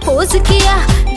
propose किया